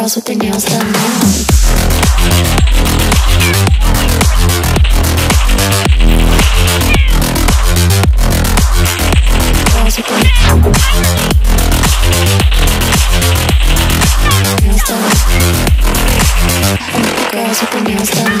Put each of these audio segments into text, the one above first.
girls with their nails done now. Girls with their nails done now. Girls with their nails done. And girls with their nails done.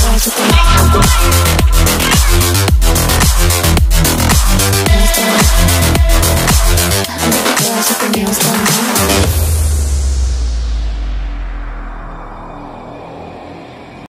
Girls with their nails done.